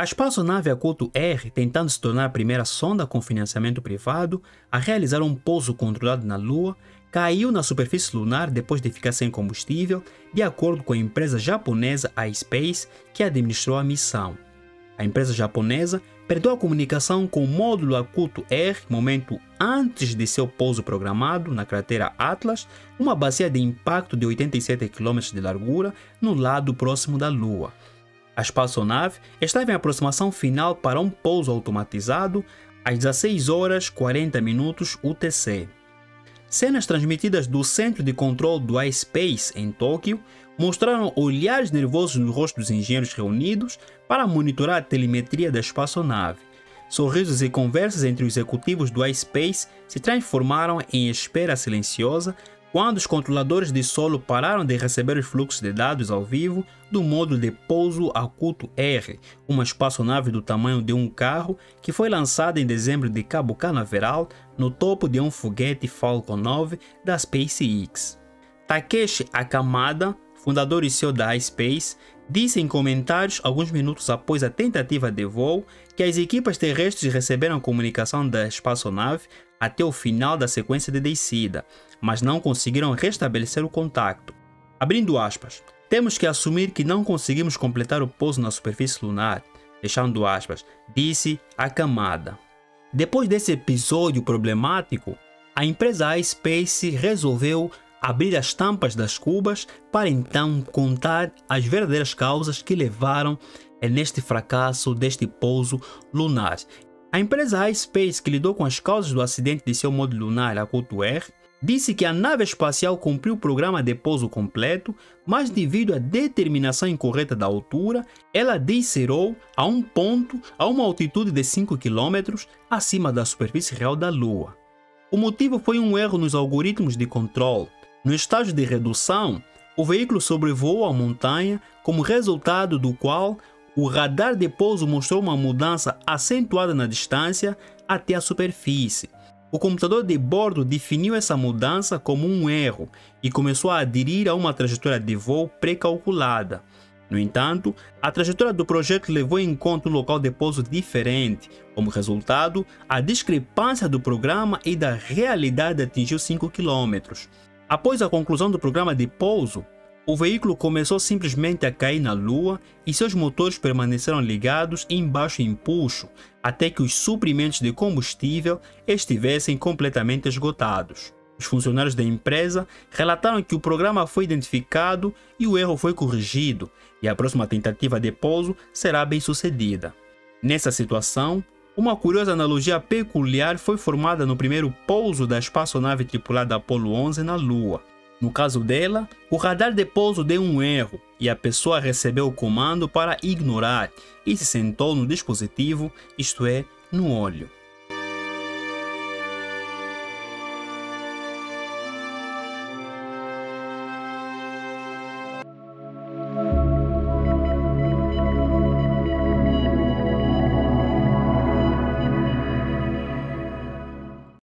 A espaçonave HAKUTO-R, tentando se tornar a primeira sonda com financiamento privado a realizar um pouso controlado na Lua, caiu na superfície lunar depois de ficar sem combustível, de acordo com a empresa japonesa iSpace, que administrou a missão. A empresa japonesa perdeu a comunicação com o módulo HAKUTO-R momento antes de seu pouso programado na cratera Atlas, uma bacia de impacto de 87 km de largura no lado próximo da Lua. A espaçonave estava em aproximação final para um pouso automatizado às 16h40 UTC. Cenas transmitidas do centro de controle do iSpace em Tóquio mostraram olhares nervosos no rosto dos engenheiros reunidos para monitorar a telemetria da espaçonave. Sorrisos e conversas entre os executivos do iSpace se transformaram em espera silenciosa quando os controladores de solo pararam de receber os fluxos de dados ao vivo do módulo de pouso HAKUTO-R, uma espaçonave do tamanho de um carro que foi lançada em dezembro de Cabo Canaveral no topo de um foguete Falcon 9 da SpaceX. Takeshi Akamada, fundador e CEO da iSpace, disse em comentários alguns minutos após a tentativa de voo que as equipas terrestres receberam comunicação da espaçonave até o final da sequência de descida, mas não conseguiram restabelecer o contacto. Abrindo aspas, temos que assumir que não conseguimos completar o pouso na superfície lunar, fechando aspas, disse Akamada. Depois desse episódio problemático, a empresa iSpace resolveu abrir as tampas das cubas para então contar as verdadeiras causas que levaram neste fracasso deste pouso lunar. A empresa iSpace, que lidou com as causas do acidente de seu módulo lunar HAKUTO-R, disse que a nave espacial cumpriu o programa de pouso completo, mas devido à determinação incorreta da altura, ela descerou a um ponto a uma altitude de 5 km acima da superfície real da Lua. O motivo foi um erro nos algoritmos de controle. No estágio de redução, o veículo sobrevoou a montanha, como resultado do qual o radar de pouso mostrou uma mudança acentuada na distância até a superfície. O computador de bordo definiu essa mudança como um erro e começou a aderir a uma trajetória de voo pré-calculada. No entanto, a trajetória do projeto levou em conta um local de pouso diferente. Como resultado, a discrepância do programa e da realidade atingiu 5 km. Após a conclusão do programa de pouso, o veículo começou simplesmente a cair na Lua e seus motores permaneceram ligados em baixo empuxo até que os suprimentos de combustível estivessem completamente esgotados. Os funcionários da empresa relataram que o programa foi identificado e o erro foi corrigido, e a próxima tentativa de pouso será bem sucedida. Nessa situação, uma curiosa analogia peculiar foi formada no primeiro pouso da espaçonave tripulada Apollo 11 na Lua. No caso dela, o radar de pouso deu um erro e a pessoa recebeu o comando para ignorar e se sentou no dispositivo, isto é, no óleo.